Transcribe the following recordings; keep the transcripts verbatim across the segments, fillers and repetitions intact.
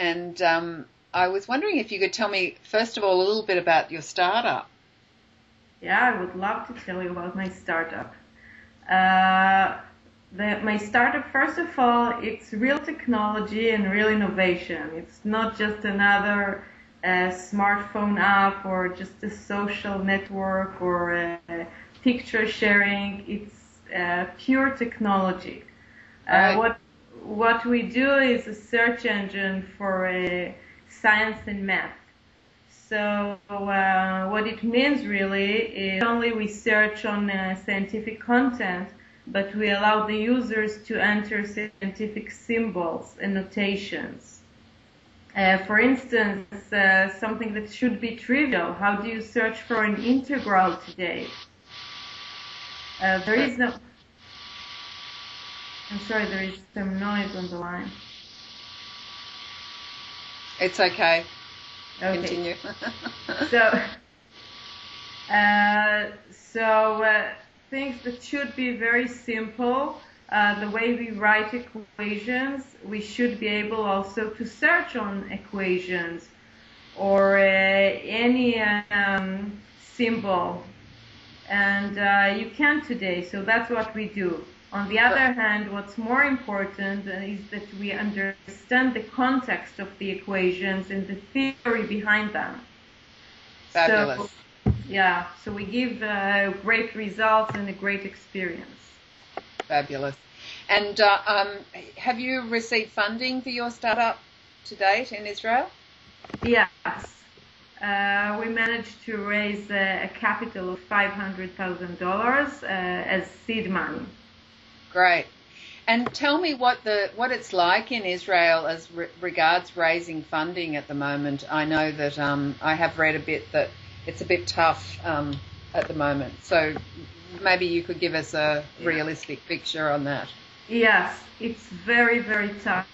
And um, I was wondering if you could tell me, first of all, a little bit about your startup. Yeah, I would love to tell you about my startup. Uh, the, my startup, first of all, it's real technology and real innovation. It's not just another uh, smartphone app or just a social network or a picture sharing. It's uh, pure technology. Uh, what what we do is a search engine for uh, science and math. So uh, what it means really is not only we search on uh, scientific content, but we allow the users to enter scientific symbols and notations. Uh, for instance, uh, something that should be trivial. How do you search for an integral today? Uh, there is no... I'm sorry, there is some noise on the line. It's okay. Okay. Continue. so, uh, so uh, things that should be very simple, uh, the way we write equations, we should be able also to search on equations or uh, any um, symbol, and uh, you can today. So that's what we do. On the other hand, what's more important is that we understand the context of the equations and the theory behind them. Fabulous. So, yeah, so we give uh, great results and a great experience. Fabulous. And uh, um, have you received funding for your startup to date in Israel? Yes. Uh, we managed to raise uh, a capital of five hundred thousand dollars uh, as seed money. Great. And tell me what the what it's like in Israel as re- regards raising funding at the moment. I know that um, I have read a bit that it's a bit tough um, at the moment. So maybe you could give us a realistic picture on that. Yes, it's very, very tough.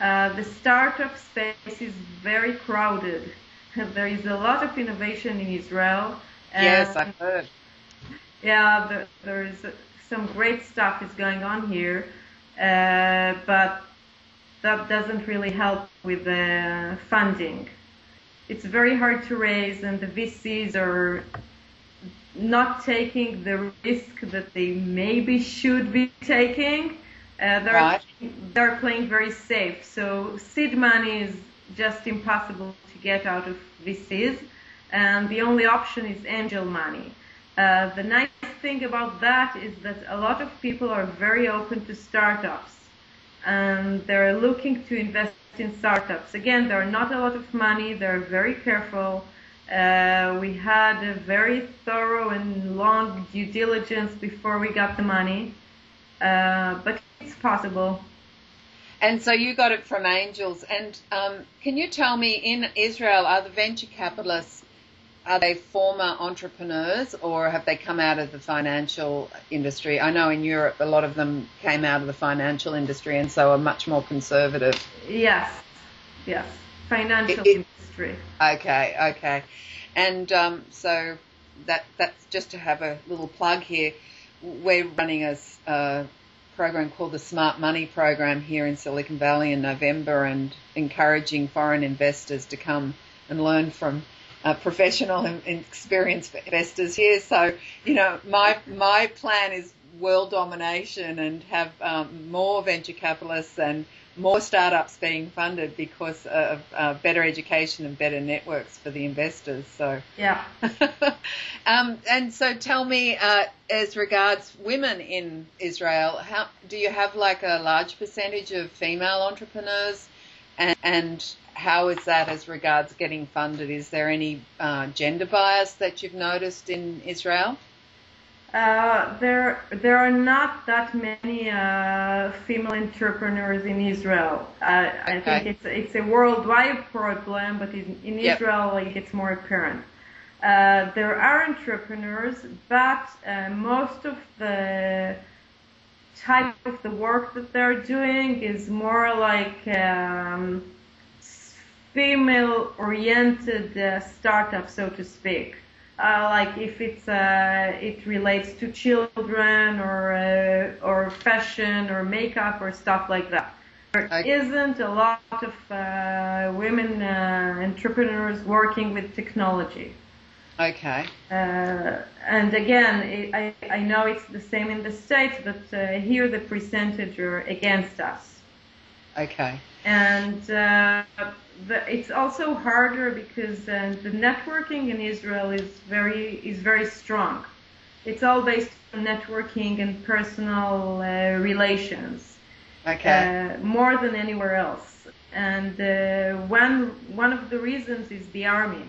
Uh, the startup space is very crowded. There is a lot of innovation in Israel. And yes, I've heard. Yeah, there, there is... A, Some great stuff is going on here, uh, but that doesn't really help with the funding. It's very hard to raise, and the V Cs are not taking the risk that they maybe should be taking. Uh, they're, right. they're playing very safe, so seed money is just impossible to get out of V Cs, and the only option is angel money. Uh, the nice thing about that is that a lot of people are very open to startups, and they're looking to invest in startups. Again, there are not a lot of money. They're very careful. Uh, we had a very thorough and long due diligence before we got the money, uh, but it's possible. And so you got it from angels. And um, can you tell me, in Israel, are the venture capitalists, are they former entrepreneurs, or have they come out of the financial industry? I know in Europe a lot of them came out of the financial industry and so are much more conservative. Yes, yes, financial it, it, industry. Okay, okay. And um, so that that's just to have a little plug here. We're running a, a program called the Smart Money Program here in Silicon Valley in November, and encouraging foreign investors to come and learn from Uh, professional and experienced investors here. So, you know, my my plan is world domination and have um, more venture capitalists and more startups being funded because of uh, better education and better networks for the investors. So yeah. um, and so, tell me, uh, as regards women in Israel, how do you have like a large percentage of female entrepreneurs, and, and how is that as regards getting funded? Is there any uh, gender bias that you've noticed in Israel? Uh, there, there are not that many uh, female entrepreneurs in Israel. Uh, okay. I think it's it's a worldwide problem, but in, in yep. Israel it gets more apparent. Uh, there are entrepreneurs, but uh, most of the type of the work that they're doing is more like Um, female-oriented uh, startup, so to speak. Uh, like if it's uh, it relates to children or uh, or fashion or makeup or stuff like that. there isn't a lot of uh, women uh, entrepreneurs working with technology. Okay. Uh, and again, it, I, I know it's the same in the States, but uh, here the percentage are against us. Okay. And uh, the, it's also harder because uh, the networking in Israel is very is very strong. It's all based on networking and personal uh, relations. Okay. Uh, more than anywhere else. And uh, one one of the reasons is the army.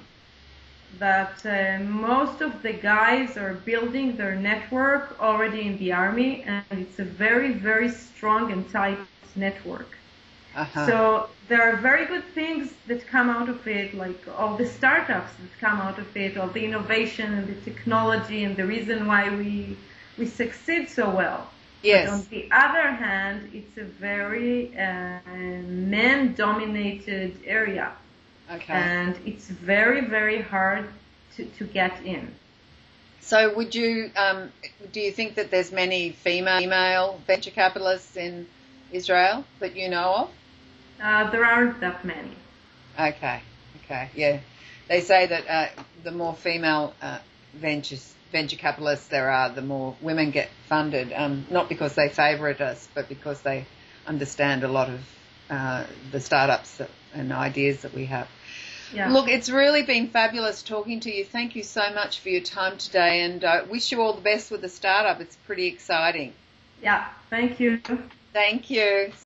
That uh, most of the guys are building their network already in the army, and it's a very, very strong and tight network. Uh-huh. So there are very good things that come out of it, like all the startups that come out of it, all the innovation and the technology and the reason why we we succeed so well. Yes. But on the other hand, it's a very uh, man-dominated area. Okay. And it's very, very hard to, to get in. So would you, um, do you think that there's many female, female venture capitalists in Israel that you know of? Uh, there aren't that many. Okay, okay, yeah. They say that uh, the more female uh, ventures, venture capitalists there are, the more women get funded, um, not because they favourite us, but because they understand a lot of uh, the startups that, and ideas that we have. Yeah. Look, it's really been fabulous talking to you. Thank you so much for your time today, and I uh, wish you all the best with the startup. It's pretty exciting. Yeah, thank you. Thank you.